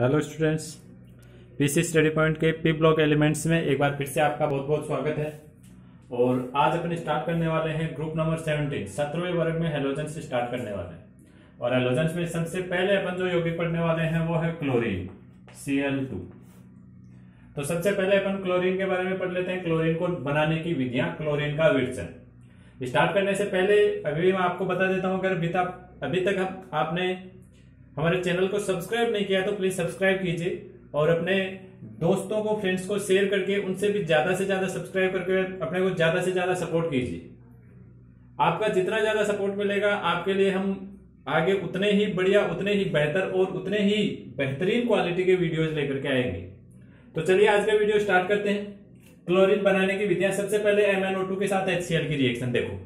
Hello students, PC study point के P block elements में एक बार फिर से आपका बहुत बहुत स्वागत है। और आज अपन स्टार्ट करने वाले हैं ग्रुप नंबर 17 17वें वर्ग में हेलोजन से स्टार्ट करने वाले हैं। और हेलोजन में सबसे पहले अपन जो यौगिक पढ़ने वाले हैं वो है क्लोरीन Cl2। तो सबसे पहले अपन क्लोरीन के बारे में पढ़ लेते हैं, क्लोरीन को बनाने की विधियां, क्लोरीन का विरचन। स्टार्ट करने से पहले अभी मैं आपको बता देता हूँ, अगर अभी तक आपने हमारे चैनल को सब्सक्राइब नहीं किया तो प्लीज सब्सक्राइब कीजिए और अपने दोस्तों को, फ्रेंड्स को शेयर करके उनसे भी ज्यादा से ज्यादा सब्सक्राइब करके अपने को ज्यादा से ज्यादा सपोर्ट कीजिए। आपका जितना ज्यादा सपोर्ट मिलेगा, आपके लिए हम आगे उतने ही बढ़िया, उतने ही बेहतर और उतने ही बेहतरीन क्वालिटी के वीडियोज लेकर के आएंगे। तो चलिए आज का वीडियो स्टार्ट करते हैं। क्लोरीन बनाने की विधियां, सबसे पहले MnO2 के साथ HCl की रिएक्शन। देखो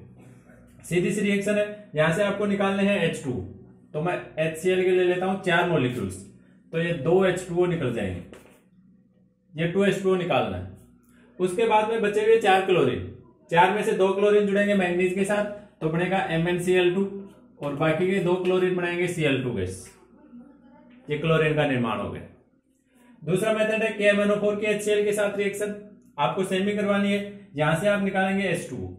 सीधी सी रिएक्शन है, यहां से आपको निकालने हैं H2। तो मैं HCl के ले लेता हूं 4 मोलिक्यूल्स, तो ये 2 H2O निकल जाएंगे, ये 2 H2O निकालना है। उसके बाद में बचे हुए 4 क्लोरीन, 4 में से 2 क्लोरीन जुड़ेंगे मैग्नीज के साथ तो बनेगा MnCl2 और बाकी के 2 क्लोरीन बनाएंगे Cl2 गैस। ये क्लोरीन का निर्माण हो गया। दूसरा मेथड है KMnO4 के HCl के साथ रिएक्शन, आपको सेमी करवानी है। यहां से आप निकालेंगे H2O,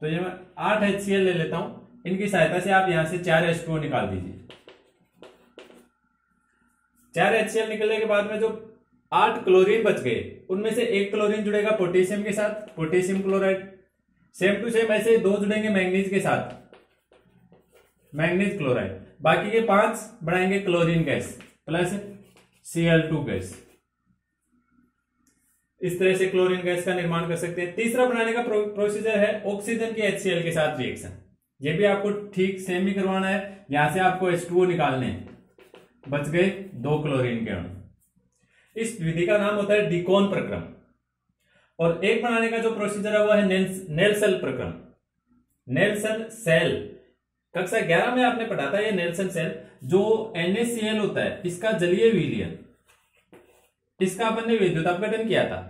तो ये मैं 8 HCl ले लेता हूं, इनकी सहायता से आप यहां से 4 H2O निकाल दीजिए। 4 HCl निकलने के बाद में जो 8 क्लोरीन बच गए उनमें से एक क्लोरीन जुड़ेगा पोटेशियम के साथ, potassium chloride. Same to same ऐसे 2 जुड़ेंगे मैग्नीज के साथ, मैग्नीज क्लोराइड। बाकी के 5 बनाएंगे chlorine gas plus Cl2 gas. इस तरह से क्लोरीन गैस का निर्माण कर सकते हैं। तीसरा बनाने का प्रोसीजर है ऑक्सीजन के HCl के साथ रिएक्शन। ये भी आपको ठीक सेम ही करवाना है, यहां से आपको H2O निकालने हैं, बच गए 2 क्लोरीन के अणु। इस विधि का नाम होता है डिकोन प्रक्रम। और एक बनाने का जो प्रोसीजर है वो है नेल्सन प्रक्रम, नेल्सन सेल। कक्षा 11 में आपने पढ़ा था ये नेल्सन सेल। जो NaCl होता है इसका जलीय विलयन, इसका अपन ने विद्युत अपघटन किया था।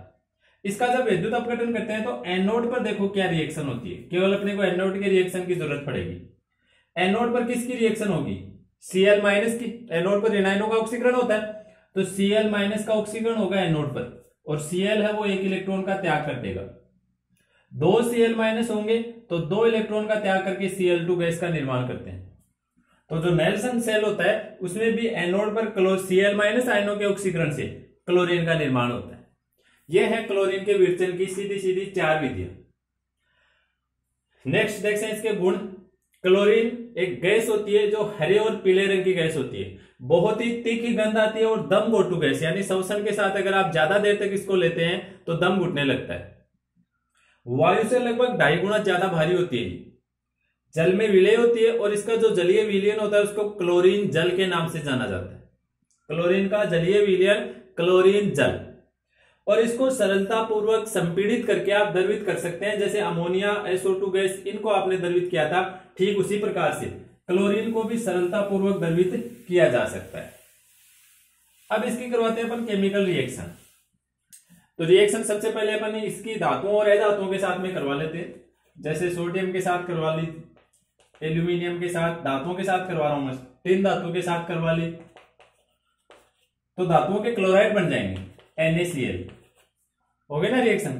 इसका जब विद्युत अपघटन करते हैं तो एनोड पर देखो क्या रिएक्शन होती है, केवल अपने को एनोड के रिएक्शन की जरूरत पड़ेगी। एनोड पर किसकी रिएक्शन होगी? Cl माइनस की। एनोड पर रिनाइनो का ऑक्सीकरण होता है तो Cl माइनस का ऑक्सीकरण होगा एनोड पर, और Cl है वो एक इलेक्ट्रॉन का त्याग कर देगा। 2 Cl माइनस होंगे तो 2 इलेक्ट्रॉन का त्याग करके Cl2 गैस का निर्माण करते हैं। तो जो नेल्सन सेल होता है उसमें भी एनोड पर Cl माइनस आयनों के ऑक्सीकरण से क्लोरीन का निर्माण होता है। यह है क्लोरीन के विरचन की सीधी सीधी 4 विधियां। नेक्स्ट देखते हैं इसके गुण। क्लोरीन एक गैस होती है जो हरे और पीले रंग की गैस होती है, बहुत ही तीखी गंध आती है और दम घोटू गैस, यानी श्वसन के साथ अगर आप ज्यादा देर तक इसको लेते हैं तो दम घुटने लगता है। वायु से लगभग 2.5 गुना ज्यादा भारी होती है, जल में विलय होती है और इसका जो जलीय विलयन होता है उसको क्लोरीन जल के नाम से जाना जाता है। क्लोरीन का जलीय विलयन क्लोरीन जल। और इसको सरलता पूर्वक संपीड़ित करके आप द्रवित कर सकते हैं, जैसे अमोनिया, SO2 गैस, इनको आपने द्रवित किया था, ठीक उसी प्रकार से क्लोरीन को भी सरलता पूर्वक द्रवित किया जा सकता है। अब इसकी करवाते हैं अपन केमिकल रिएक्शन। तो रिएक्शन सबसे पहले अपन इसकी धातुओं और अधातुओं के साथ में करवा लेते हैं, जैसे सोडियम के साथ करवा ली, एल्यूमिनियम के साथ, धातुओं के साथ करवा रहा हूं मैं, 3 धातुओं के साथ करवा ली। तो धातुओं के क्लोराइड बन जाएंगे NaCl, हो गया ना रिएक्शन।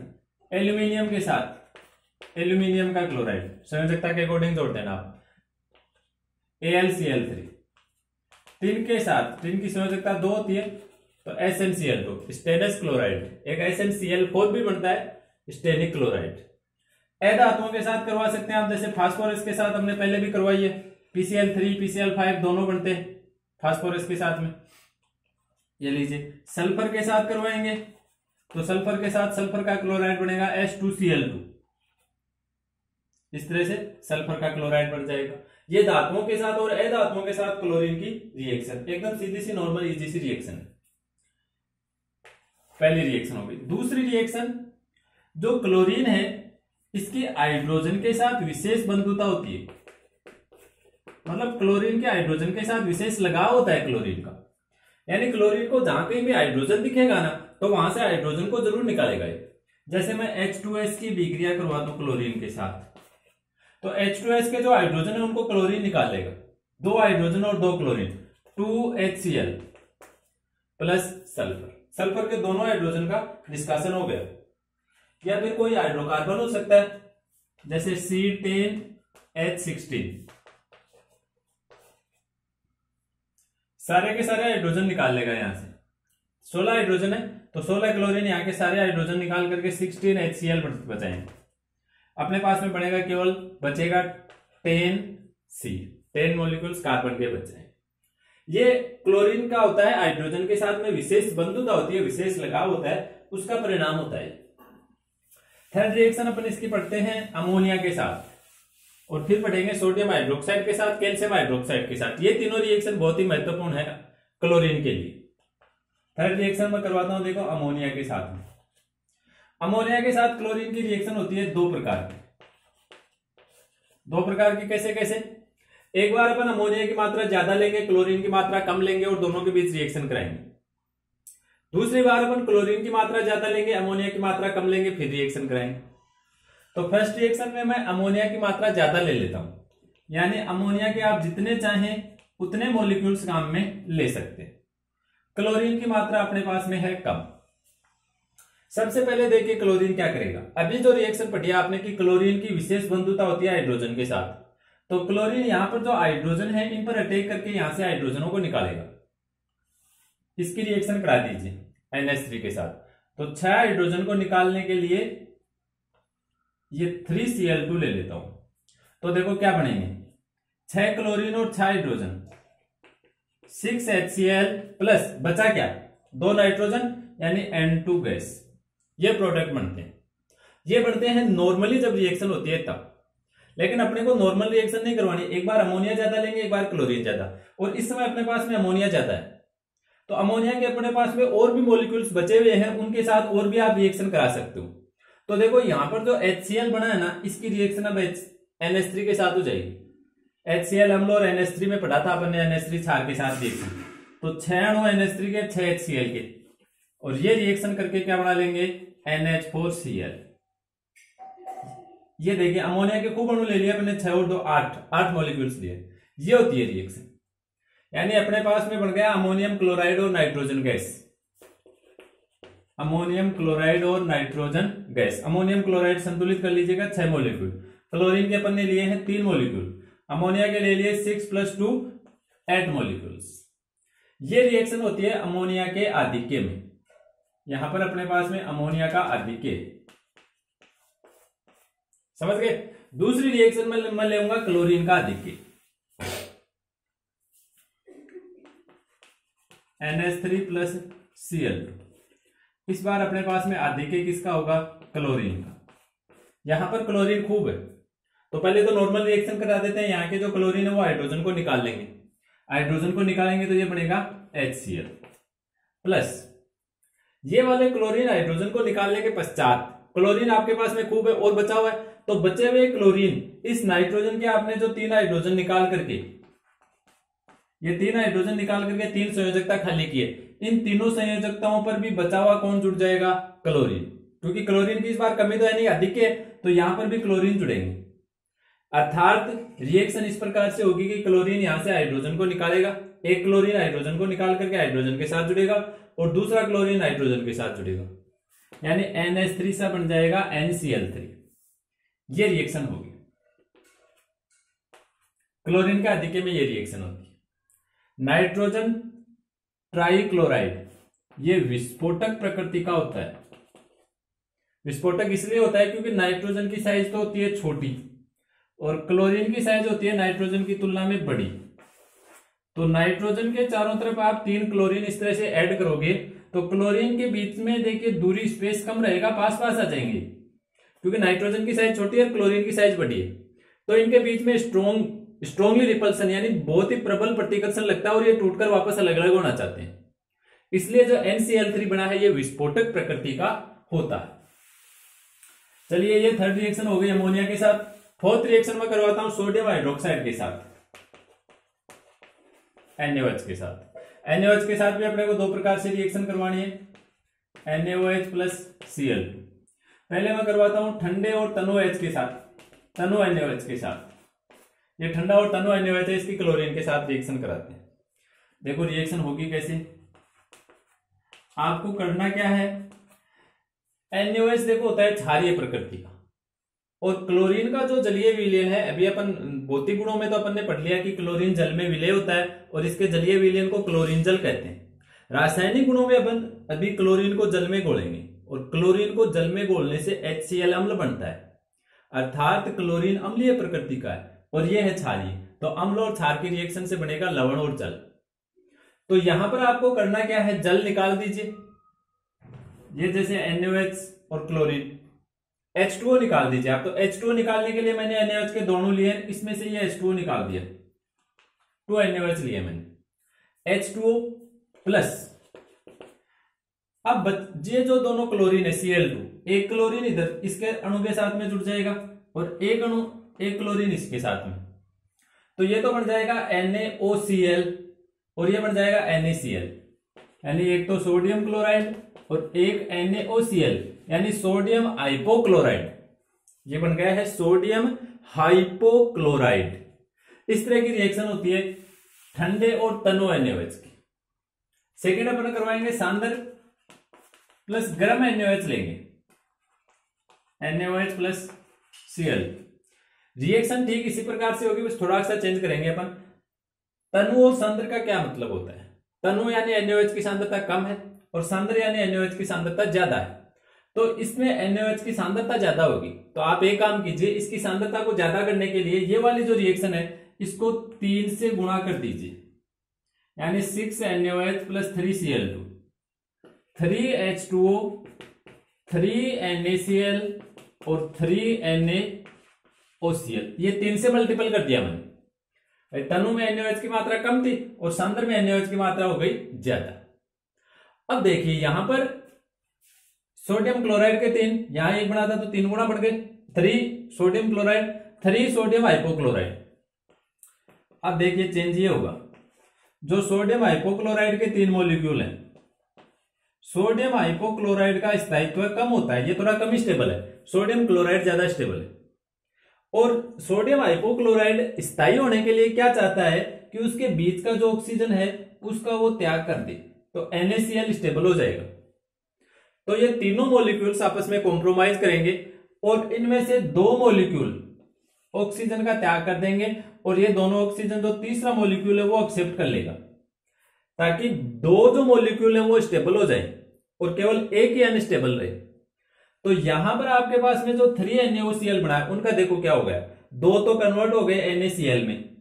एल्यूमिनियम के साथ एल्यूमिनियम का क्लोराइड संयोजकता के अकॉर्डिंग जोड़ देना आप, AlCl3। टिन के साथ, टिन की संयोजकता 2 होती है तो SnCl2 स्टेनस क्लोराइड, एक SnCl4 भी बनता है स्टेनिक क्लोराइड। अधातुओं के साथ करवा सकते हैं आप, जैसे फास्फोरस के साथ हमने पहले भी करवाई है, PCl3 PCl5 दोनों बनते हैं फास्फोरस के साथ में, ये लीजिए। सल्फर के साथ करवाएंगे तो सल्फर के साथ सल्फर का क्लोराइड बनेगा H2Cl2, इस तरह से सल्फर का क्लोराइड बन जाएगा। ये धातुओं के साथ और अधातुओं के साथ क्लोरीन की रिएक्शन, एकदम सीधी सी नॉर्मल इजी सी रिएक्शन है। पहली रिएक्शन हो गई। दूसरी रिएक्शन, जो क्लोरीन है इसकी हाइड्रोजन के साथ विशेष बंधुता होती है, मतलब क्लोरीन के हाइड्रोजन के साथ विशेष लगाव होता है क्लोरीन का, यानी क्लोरीन को जहां कहीं भी हाइड्रोजन दिखेगा ना तो वहां से हाइड्रोजन को जरूर निकालेगा। जैसे मैं H2S की विक्रिया करवा दूं क्लोरीन के साथ तो H2S के जो हाइड्रोजन है उनको क्लोरीन निकालेगा, 2 हाइड्रोजन और 2 chlorine, 2HCl plus sulphur. Sulphur के दोनों हाइड्रोजन का निष्कासन हो गया। या फिर कोई हाइड्रोकार्बन हो सकता है जैसे C10H16, सारे के सारे हाइड्रोजन निकाल लेगा। यहां से 16 हाइड्रोजन है तो 16 क्लोरीन, यहां के सारे हाइड्रोजन निकाल करके 16HCl बचाएंगे। अपने पास में पड़ेगा केवल बचेगा 10C, 10 मॉलिक्यूल्स कार्बन के बचे हैं। ये क्लोरीन का होता है हाइड्रोजन के साथ में विशेष बंधुता होती है, विशेष लगाव होता है, उसका परिणाम होता है। थर्ड रिएक्शन अपन इसकी पढ़ते हैं अमोनिया के साथ, और फिर पढ़ेंगे सोडियम हाइड्रोक्साइड के साथ, कैल्शियम हाइड्रोक्साइड के साथ। ये तीनों रिएक्शन बहुत ही महत्वपूर्ण है क्लोरीन के लिए। थर्ड रिएक्शन मैं करवाता हूं, देखो अमोनिया के साथ में। अमोनिया के साथ क्लोरीन की रिएक्शन होती है दो प्रकार की। कैसे कैसे? एक बार अपन अमोनिया की मात्रा ज्यादा लेंगे, क्लोरीन की मात्रा कम लेंगे और दोनों के बीच रिएक्शन कराएंगे। दूसरी बार अपन क्लोरीन की मात्रा ज्यादा लेंगे, अमोनिया की मात्रा कम लेंगे, फिर रिएक्शन कराएंगे। तो फर्स्ट रिएक्शन में मैं अमोनिया की मात्रा ज्यादा ले लेता हूं, यानी अमोनिया के आप जितने चाहें उतने मॉलिक्यूल्स काम में ले सकते हैं। क्लोरीन की मात्रा अपने पास में है कम। सबसे पहले देखिए क्लोरीन क्या करेगा। अभी जो रिएक्शन पढ़िया आपने कि क्लोरीन की विशेष बंधुता होती है हाइड्रोजन के साथ, तो क्लोरीन यहां पर जो हाइड्रोजन है इन पर अटैक करके यहां से हाइड्रोजनों को निकालेगा। इसकी रिएक्शन करा दीजिए NH3 के साथ। तो 6 हाइड्रोजन को निकालने के लिए ये 3Cl2 ले लेता हूं। तो देखो क्या बनेंगे, 6 क्लोरीन और 6 हाइड्रोजन, 6HCl प्लस बचा क्या, 2 नाइट्रोजन यानी N2 गैस। ये प्रोडक्ट बनते हैं। ये बढ़ते हैं नॉर्मली जब रिएक्शन होती है तब, लेकिन अपने को नॉर्मल रिएक्शन नहीं करवानी। एक बार अमोनिया ज्यादा लेंगे, एक बार क्लोरीन ज्यादा, और इस समय अपने पास में अमोनिया ज्यादा है। तो अमोनिया के अपने पास में और भी मॉलिक्यूल्स बचे हुए हैं, उनके साथ और भी आप रिएक्शन करा सकते हो। तो देखो यहां पर जो HCl बना है ना, इसकी रिएक्शन अब NH3 के साथ हो जाएगी। HCl अम्ल और NH3 में पढ़ा था अपन ने, NH3 क्षार के साथ रिएक्शन। तो 6 अणु NH3 के, 6 HCl के, और ये रिएक्शन करके क्या बना लेंगे, NH4Cl। ये देखिए अमोनिया के खूब अणु ले लिए अपने, 6 और 2 8 मॉलिक्यूल्स लिए। ये होती है रिएक्शन, यानी अपने पास में बन गया अमोनियम क्लोराइड और नाइट्रोजन गैस। अमोनियम क्लोराइड और नाइट्रोजन गैस। अमोनियम क्लोराइड संतुलित कर लीजिएगा, 6 मॉलिक्यूल। क्लोरीन के अपन ने लिए हैं 3 मॉलिक्यूल, अमोनिया के ले लिए 6 + 2 8 मॉलिक्यूल्स। ये रिएक्शन होती है अमोनिया के आधिक्य में। यहां पर अपने पास में अमोनिया का आधिक्य, समझ गए। दूसरी रिएक्शन में मैं लेऊंगा क्लोरीन का आधिक्य, NH3 + Cl। इस बार अपने पास में आधिक्य किसका होगा, क्लोरीन का। यहां पर क्लोरीन खूब है, तो पहले तो नॉर्मल रिएक्शन करा देते हैं। यहां के जो क्लोरीन है वो हाइड्रोजन को निकाल लेंगे। हाइड्रोजन को निकालेंगे तो ये बनेगा HCl प्लस। ये वाले क्लोरीन हाइड्रोजन को निकालने के पश्चात क्लोरीन आपके पास में खूब है और बचा हुआ है, तो बचे हुए क्लोरीन इस नाइट्रोजन के आपने जो 3 हाइड्रोजन निकाल करके, ये 3 हाइड्रोजन निकाल करके 3 संयोजकता खाली किए। इन तीनों संयोजकताओं पर भी बचा हुआ कौन जुड़ जाएगा, क्लोरीन। क्योंकि क्लोरीन की इस बार कमी तो है नहीं, अधिक है, तो यहां पर भी क्लोरीन जुड़ेंगे। अर्थात रिएक्शन इस प्रकार से होगी कि क्लोरीन यहां से हाइड्रोजन को निकालेगा, एक क्लोरीन हाइड्रोजन को निकाल करके हाइड्रोजन के साथ जुड़ेगा और दूसरा क्लोरीन हाइड्रोजन के साथ जुड़ेगा, यानी NH3 सा बन जाएगा NCl3। ये रिएक्शन होगी क्लोरीन के अधिक्य में। ये रिएक्शन होती है नाइट्रोजन ट्राइक्लोराइड। ये विस्फोटक प्रकृति का होता है। विस्फोटक इसलिए होता है क्योंकि नाइट्रोजन की साइज तो होती है छोटी और क्लोरीन की साइज होती है नाइट्रोजन की तुलना में बड़ी। तो नाइट्रोजन के चारों तरफ आप 3 क्लोरीन इस तरह से ऐड करोगे तो क्लोरीन के बीच में देखिए दूरी स्पेस कम रहेगा, पास पास आ जाएंगे, क्योंकि नाइट्रोजन की साइज छोटी है और क्लोरीन की साइज बड़ी है। तो इनके बीच में स्ट्रॉन्गली रिपल्सन, यानी बहुत ही प्रबल प्रतिकर्षण लगता है और ये टूटकर वापस अलग अलग होना चाहते हैं। इसलिए जो NCl3 बना है ये विस्फोटक प्रकृति का होता है। चलिए ये थर्ड रिएक्शन हो गई अमोनिया के साथ। फोर्थ रिएक्शन में करवाता हूं सोडियम हाइड्रोक्साइड के साथ, NaOH के साथ। NaOH के साथ भी अपने को 2 प्रकार से रिएक्शन करवानी है, NaOH + Cl। पहले मैं करवाता हूं ठंडे और तनु एच के साथ, तनु NaOH के साथ। ये ठंडा और तनु NaOH है, इसकी क्लोरीन के साथ रिएक्शन कराते हैं। देखो रिएक्शन होगी कैसे, आपको करना क्या है, NaOH देखो होता है क्षारीय प्रकृति का, और क्लोरीन का जो जलीय विलयन है, अभी अपन भौतिक गुणों में तो अपन ने पढ़ लिया कि क्लोरीन जल में विलय होता है और इसके जलीय विलयन को क्लोरीन जल कहते हैं। रासायनिक गुणों में अपन अभी क्लोरीन को जल में घोलेंगे और क्लोरीन को जल में घोलने से HCl अम्ल बनता है, अर्थात क्लोरीन अम्लीय प्रकृति का है और यह है क्षारीय, तो अम्ल और क्षार की रिएक्शन से बनेगा लवण और जल। तो यहां पर आपको करना क्या है, जल निकाल दीजिए, ये जैसे NaOH और क्लोरीन, H2O निकाल दीजिए आप। तो H2O निकालने के लिए मैंने NaOH के दोनों लिए, इसमें से ये H2O निकाल दिया, 2 NaOH लिए मैंने, H2O प्लस। अब ये जो दोनों क्लोरीन है Cl2, एक क्लोरीन इधर इसके अणु के साथ में जुड़ जाएगा और एक अणु, एक क्लोरीन इसके साथ में, तो ये तो बन जाएगा NaOCl और ये बन जाएगा NaCl, यानी एक तो सोडियम क्लोराइड और एक NaOCl यानी सोडियम हाइपोक्लोराइड, ये बन गया है सोडियम हाइपोक्लोराइड। इस तरह की रिएक्शन होती है ठंडे और तनो NaOH की। सेकेंड अपन करवाएंगे सांदर प्लस गर्म NaOH लेंगे, NaOH प्लस Cl। रिएक्शन ठीक इसी प्रकार से होगी, बस थोड़ा सा चेंज करेंगे अपन। तनु और सांद्र का क्या मतलब होता है, तनु यानी NaOH की सांद्रता कम है और सांद्र यानी NaOH की सांद्रता ज्यादा है, तो इसमें NaOH की सांद्रता ज्यादा होगी। तो आप एक काम कीजिए, इसकी सांद्रता को ज्यादा करने के लिए ये वाली जो रिएक्शन है इसको 3 से गुणा कर दीजिए, यानी 6 NaOH plus 3 Cl2, 3 H2O, 3 NaCl और 3 NaOCl, ये 3 से मल्टीपल कर दिया मैंने। तनु में NaOH की मात्रा कम थी और सांद्र में NaOH की मात्रा हो गई ज्यादा। अब देखिए यहां पर सोडियम क्लोराइड के 3, यहां एक बना था तो 3 गुणा बढ़ गए, 3 सोडियम क्लोराइड, 3 सोडियम हाइपोक्लोराइड। अब देखिए चेंज ये होगा, जो सोडियम हाइपोक्लोराइड के 3 मॉलिक्यूल हैं, सोडियम हाइपोक्लोराइड का स्थायित्व कम होता है, ये थोड़ा कम स्टेबल है, सोडियम क्लोराइड ज्यादा स्टेबल है। और सोडियम हाइपोक्लोराइड स्थायी होने के लिए क्या चाहता है कि उसके बीच का जो ऑक्सीजन है उसका वो त्याग कर दे, तो NaCl स्टेबल हो जाएगा। तो ये तीनों मॉलिक्यूल्स आपस में कॉम्प्रोमाइज करेंगे और इनमें से 2 मॉलिक्यूल ऑक्सीजन का त्याग कर देंगे और ये दोनों ऑक्सीजन जो तीसरा मॉलिक्यूल है वो एक्सेप्ट कर लेगा, ताकि 2 जो मॉलिक्यूल है वो स्टेबल हो जाए और केवल एक ही अनस्टेबल रहे। तो यहां पर आपके पास में जो 3 NaOCl बना है उनका देखो क्या हो गया, 2 तो कन्वर्ट हो गए NaCl में,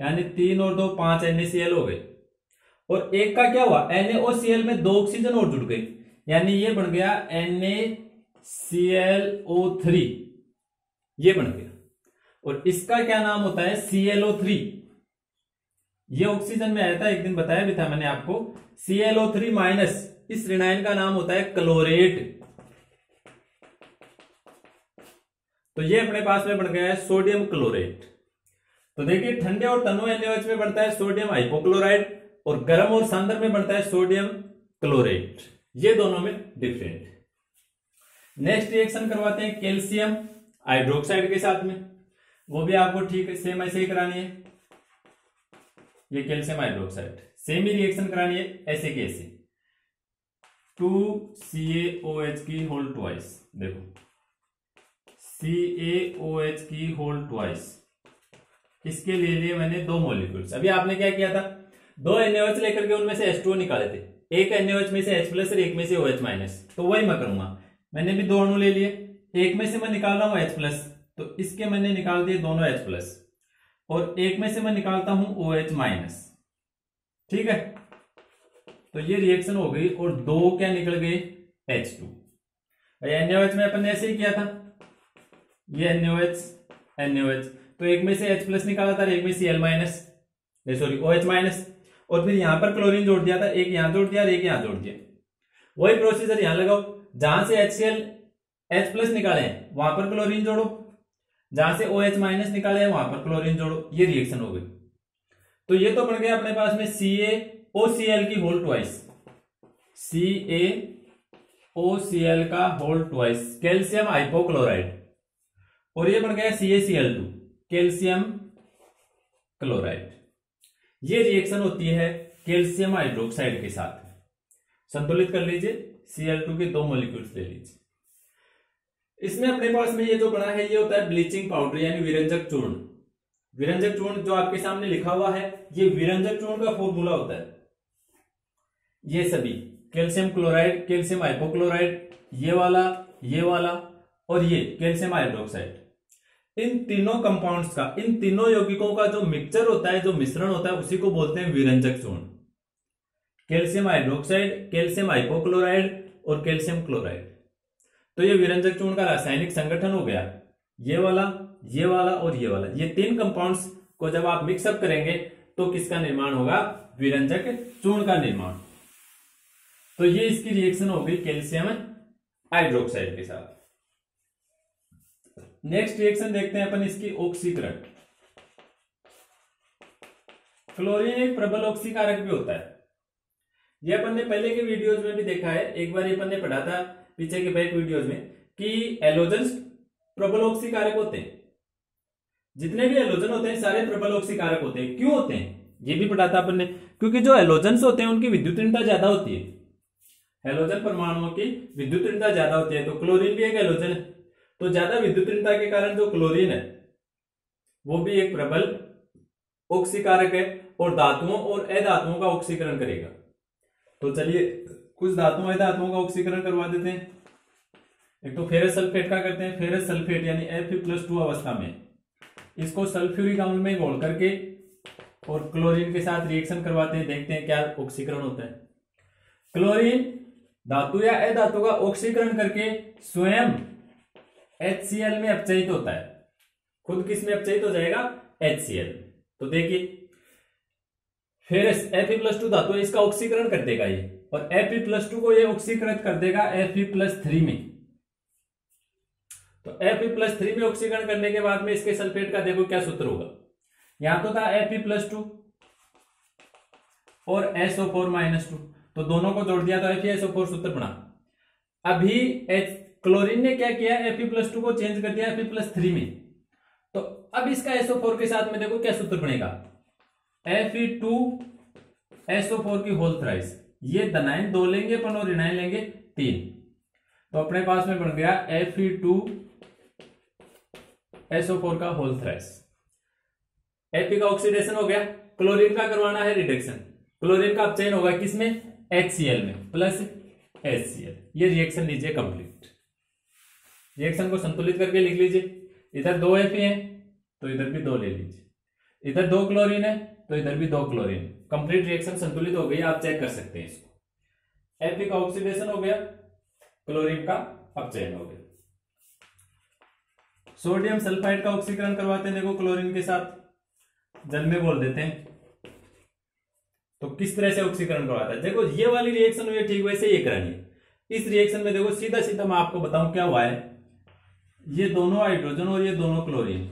यानी 3 और 2 5 NaCl हो गए, और एक का क्या हुआ, NaOCl में 2 ऑक्सीजन और जुड़ गए, यानी ये बन गया NaClO3, ये बन गया, और इसका क्या नाम होता है ClO3। ये ऑक्सीजन में आया था, एक दिन बताया भी था मैंने आपको, ClO3 माइनस, इस ऋणायन का नाम होता है क्लोरेट। तो ये अपने पास में बन गया है सोडियम क्लोरेट। तो देखिए ठंडे और तनु NaOH में बनता है सोडियम हाइपोक्लोराइड और गर्म और सांद्र में बनता है सोडियम क्लोरेट, ये दोनों में डिफरेंट है। नेक्स्ट रिएक्शन करवाते हैं कैल्शियम हाइड्रोक्साइड के साथ में, वो भी आपको ठीक सेम ऐसे ही करानी है। ये कैल्शियम हाइड्रोक्साइड सेम ही रिएक्शन करानी है ऐसे के ऐसे, 2 CaOH की होल ट्वाइस, देखो CaOH की होल ट्वाइस, इसके लिए मैंने 2 मॉलिक्यूल्स। अभी आपने क्या किया था, 2 NaOH लेकर के उनमें से H2O निकाले थे, एक NaOH में से H प्लस और एक में से OH माइनस, तो वही मैं करूंगा। मैंने भी 2 अणु ले लिए, एक में से मैं निकाल रहा हूं H प्लस, तो इसके मैंने निकाल दिए दोनों H प्लस, और एक में से मैं निकालता हूं OH माइनस, ठीक है। तो ये रिएक्शन हो गई और 2 क्या निकल गए, H2। NaOH में अपन ने ऐसे ही किया था, ये NaOH, तो एक में से H प्लस निकाला था, एक में Cl minus, sorry OH minus, और फिर यहां पर क्लोरीन जोड़ दिया था, एक यहां जोड़ दिया और एक यहां जोड़ दिया। वही प्रोसीजर यहां लगाओ, जहां से HCl H प्लस निकाले हैं वहां पर क्लोरीन जोड़ो, जहां से OH माइनस निकाले हैं वहां पर क्लोरीन जोड़ो, ये रिएक्शन हो गई। तो ये तो बन गया अपने पास में CaOCl की होल ट्वाइस, CaOCl का होल ट्वाइस कैल्शियम हाइपोक्लोराइड, और ये बन गया CaCl2 कैल्शियम क्लोराइड। ये रिएक्शन होती है कैल्शियम हाइड्रोक्साइड के साथ। संतुलित कर लीजिए, Cl2 के दो मॉलिक्यूल्स ले लीजिए। इसमें अपने पास में ये जो बना है ये होता है ब्लीचिंग पाउडर यानी विरंजक चूर्ण। विरंजक चूर्ण जो आपके सामने लिखा हुआ है ये विरंजक चूर्ण का फॉर्मूला होता है। ये सभी कैल्शियम क्लोराइड, कैल्शियम हाइपोक्लोराइड, ये वाला और ये कैल्शियम हाइड्रोक्साइड, इन तीनों कंपाउंड्स का, इन तीनों यौगिकों का जो मिक्सचर होता है, जो मिश्रण होता है, उसी को बोलते हैं विरंजक चूर्ण। कैल्शियम हाइड्रोक्साइड, कैल्शियम हाइपोक्लोराइड और कैल्शियम क्लोराइड। तो ये विरंजक चूर्ण का रासायनिक संगठन हो गया ये वाला और ये वाला। ये तीन कंपाउंड्स को जब आप मिक्सअप करेंगे तो किसका निर्माण होगा? विरंजक चूर्ण का निर्माण। तो ये इसकी रिएक्शन हो गई कैल्शियम हाइड्रोक्साइड के साथ। नेक्स्ट रिएक्शन देखते हैं अपन इसकी ऑक्सीकरण। फ्लोरीन एक प्रबल ऑक्सीकारक भी होता है। ये अपन ने पहले के वीडियोज में भी देखा है, एक बार अपन ने पढ़ा था पीछे के बैक वीडियोज में कि एलोजन प्रबल ऑक्सीकारक होते हैं। जितने भी एलोजन होते हैं सारे प्रबल ऑक्सीकारक होते हैं। क्यों होते हैं ये भी पढ़ा था अपन ने, क्योंकि जो एलोजन होते हैं उनकी विद्युत ऋणता ज्यादा होती है। हेलोजन परमाणुओं की विद्युत ऋणता ज्यादा होती है। तो क्लोरीन भी एक हेलोजन है, तो ज्यादा विद्युत ऋणता के कारण जो क्लोरीन है वो भी एक प्रबल ऑक्सीकारक है और धातुओं और अधातुओं का ऑक्सीकरण करेगा। तो चलिए कुछ धातुओं अधातुओं का ऑक्सीकरण करवा देते हैं। एक तो फेरस सल्फेट का करते हैं। फेरस सल्फेट यानी Fe+2 अवस्था में इसको सल्फ्यूरिक अम्ल में घोल करके और क्लोरीन के साथ रिएक्शन करवाते हैं, देखते हैं क्या ऑक्सीकरण होता है। क्लोरीन धातु या अधातु का ऑक्सीकरण करके स्वयं HCl में अपचयित होता है। खुद किस में अपचयित हो जाएगा? HCl। तो देखिए फेरस Fe+2 धातु इसका ऑक्सीकरण कर देगा ये, और Fe+2 को ये ऑक्सीकृत कर देगा Fe+3 में। तो Fe+3 में ऑक्सीकरण करने के बाद में इसके सल्फेट का देखो क्या सूत्र होगा। यहां तो था Fe+2 और SO4-2, तो दोनों को जोड़ दिया तो FeSO4 सूत्र बना। अभी क्लोरीन ने क्या किया? Fe+2 को चेंज कर दिया Fe+3 में। तो अब इसका SO4 के साथ में देखो क्या सूत्र बनेगा, Fe2SO4 की होल थ्राइस। ये दनाइन 2 लेंगे अपन और ऋणाइन लेंगे 3, तो अपने पास में बन गया Fe2SO4 का होल थ्राइस। Fe का ऑक्सीडेशन हो गया, क्लोरीन का करवाना है रिडक्शन। क्लोरीन का अपचयन होगा किसमें? HCl में प्लस HCl। ये रिएक्शन लीजिए कंप्लीट। रिएक्शन को संतुलित करके लिख लीजिए। इधर 2 Fe हैं तो इधर भी 2 ले लीजिए, इधर 2 क्लोरीन है तो इधर भी 2 क्लोरीन। कंप्लीट रिएक्शन संतुलित हो गई, आप चेक कर सकते हैं इसको। Fe का ऑक्सीडेशन हो गया, क्लोरीन का अपचयन हो गया। सोडियम सल्फाइड का ऑक्सीकरण करवाते हैं देखो क्लोरीन के साथ, जल में घोल देते हैं। तो किस तरह से ऑक्सीकरण करवाता है देखो, ये वाली रिएक्शन हुई ठीक वैसे ये करानी है। इस रिएक्शन में देखो सीधा सीधा मैं आपको बताऊं क्या हुआ है, ये दोनों हाइड्रोजन और ये दोनों क्लोरीन,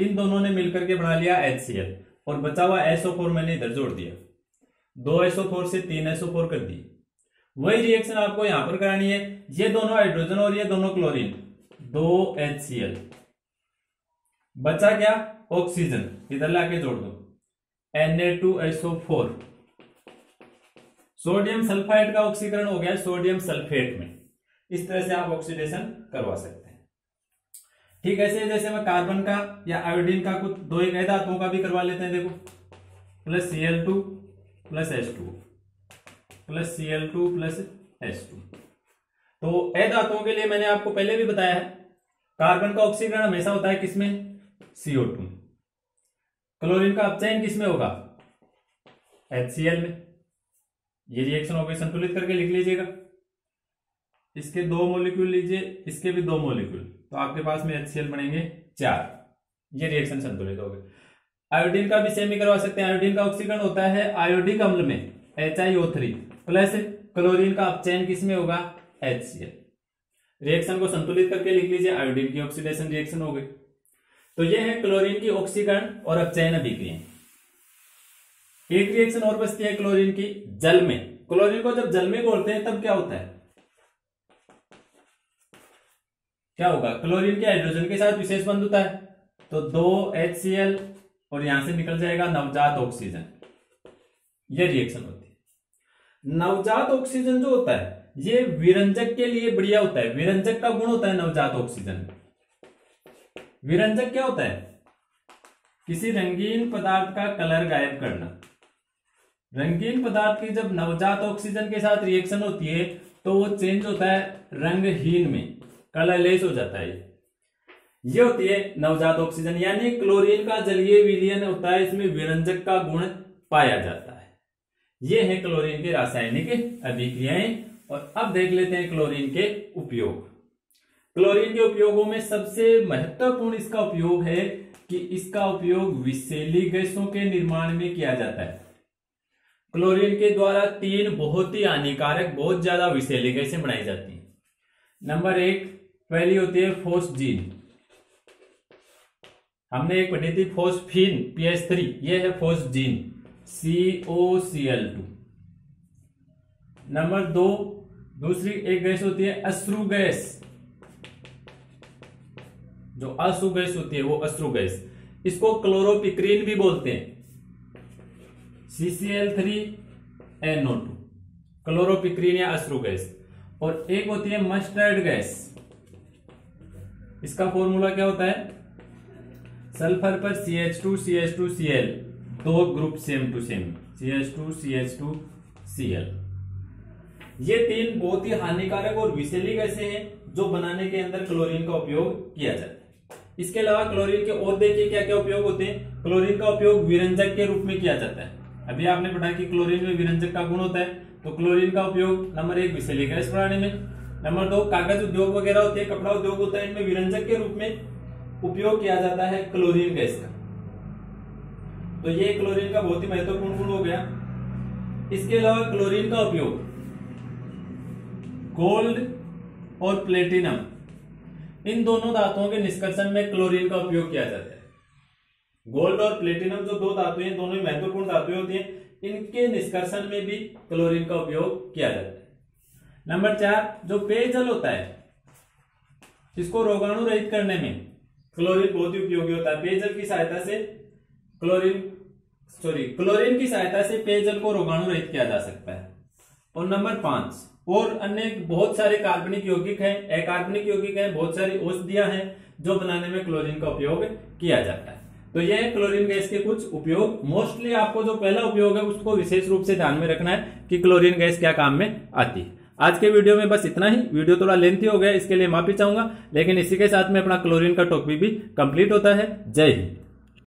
इन दोनों ने मिलकर के बना लिया HCl और बचा हुआ SO4 मैंने इधर जोड़ दिया। 2SO4 से 3SO4 कर दी। वही रिएक्शन आपको यहां पर करानी है, ये दोनों हाइड्रोजन और ये दोनों क्लोरीन, 2HCl, बचा क्या? ऑक्सीजन, इधर लाके जोड़ दो Na2SO4। सोडियम सल्फाइड का ऑक्सीकरण हो गया सोडियम सल्फेट में। इस तरह से आप ऑक्सीडेशन करवा सकते हैं। ठीक ऐसे जैसे मैं कार्बन का या आयोडीन का कुछ दो एक धातुओं का भी करवा लेते हैं देखो, plus Cl2 plus H2 plus Cl2 plus H2। तो धातुओं के लिए मैंने आपको पहले भी बताया है, कार्बन का ऑक्सीकरण हमेशा होता है किसमें? CO2। क्लोरीन का अपचयन किसमें होगा? HCl में। ये रिएक्शन हो गई, संतुलित करके लिख लीजिएगा। इसके 2 मॉलिक्यूल लीजिए, इसके भी 2 मॉलिक्यूल, तो आपके पास में HCl बनेंगे 4। ये रिएक्शन संतुलित हो गए। आयोडीन का भी सेम ही करवा सकते हैं। आयोडीन का ऑक्सीकरण होता है आयोडिक अम्ल में HiO3 प्लस क्लोरीन का अपचयन किसमें होगा? HCl। रिएक्शन को संतुलित करके लिख लीजिए। आयोडीन की ऑक्सीडेशन रिएक्शन हो गई। तो ये है क्लोरीन की ऑक्सीकरण और अपचयन अभिक्रिया। एक रिएक्शन और बचती है क्लोरीन की जल में। क्लोरीन को जब जल में घोलते हैं तब क्या होता है? क्या होगा? क्लोरीन के हाइड्रोजन के साथ विशेष बंध होता है, तो 2HCl और यहां से निकल जाएगा नवजात ऑक्सीजन। यह रिएक्शन होती है। नवजात ऑक्सीजन जो होता है ये विरंजक के लिए बढ़िया होता है। विरंजक का गुण होता है नवजात ऑक्सीजन। विरंजक क्या होता है? किसी रंगीन पदार्थ का कलर गायब करना। रंगीन पदार्थ की जब नवजात ऑक्सीजन के साथ रिएक्शन होती है तो वो चेंज होता है रंगहीन में, कलरलेस हो जाता है। ये होती है नवजात ऑक्सीजन। यानी क्लोरीन का जलीय विलयन होता है, इसमें विरंजक का गुण पाया जाता है। ये है क्लोरीन के रासायनिक अभिक्रियाएं। और अब देख लेते हैं क्लोरीन के उपयोग। क्लोरीन के उपयोगों में सबसे महत्वपूर्ण इसका उपयोग है कि इसका उपयोग विषैली गैसों के निर्माण में किया जाता है। क्लोरीन के द्वारा तीन बहुत ही हानिकारक, बहुत ज्यादा विषैली गैसें बनाई जाती हैं। नंबर एक, पहली होती है फोस्जीन। हमने एक पढ़ी थी फोस्फीन PH3, ये है फोस्जीन COCl2। नंबर दो, दूसरी एक गैस होती है अश्रु गैस। जो अश्रु गैस होती है वो अश्रु गैस, इसको क्लोरोपिक्रीन भी बोलते हैं, CCl3NO2, क्लोरोपिक्रीन या अश्रु गैस। और एक होती है मस्टर्ड गैस। इसका फॉर्मूला क्या होता है? सल्फर पर CH2CH2Cl, दो group same to same, CH2CH2Cl। ये तीन बहुत ही हानिकारक और विषैली गैसें हैं जो बनाने के अंदर क्लोरीन का उपयोग किया जाता है। इसके अलावा क्लोरीन के और देखिए क्या क्या उपयोग होते हैं। क्लोरीन का उपयोग विरंजक के रूप में किया जाता है। अभी आपने पढ़ा कि क्लोरीन में विरंजक का गुण होता है, तो क्लोरीन का उपयोग नंबर एक विषैली गैस बनाने में, नंबर दो कागज उद्योग वगैरह होते हैं, कपड़ा उद्योग होता है, इनमें विरंजक के रूप में उपयोग किया जाता है क्लोरीन गैस का। तो ये क्लोरीन का बहुत ही महत्वपूर्ण गुण हो गया। इसके अलावा क्लोरीन का उपयोग गोल्ड और प्लेटिनम, इन दोनों धातुओं के निष्कर्षण में क्लोरीन का उपयोग किया जाता है। गोल्ड और प्लेटिनम जो दो धातु हैं, दोनों महत्वपूर्ण धातुएं होती हैं, इनके निष्कर्षण में भी क्लोरीन का उपयोग किया जाता है। नंबर चार, जो पेयजल होता है इसको रोगाणु रहित करने में क्लोरीन बहुत ही उपयोगी होता है। पेयजल की सहायता से क्लोरीन की सहायता से पेयजल को रोगाणु रहित किया जा सकता है। और नंबर पांच, और अन्य बहुत सारे कार्बनिक यौगिक हैं, अकार्बनिक यौगिक हैं, बहुत सारी औषधियां हैं जो बनाने में क्लोरीन का उपयोग किया जाता है। तो यह क्लोरीन गैस के कुछ उपयोग। मोस्टली आपको जो पहला उपयोग है उसको विशेष रूप से ध्यान में रखना है कि क्लोरीन गैस क्या काम में आती है। आज के वीडियो में बस इतना ही। वीडियो थोड़ा लेंथी हो गया, इसके लिए माफी चाहूंगा, लेकिन इसी के साथ में अपना क्लोरीन का टॉपिक भी कंप्लीट होता है। जय हिंद।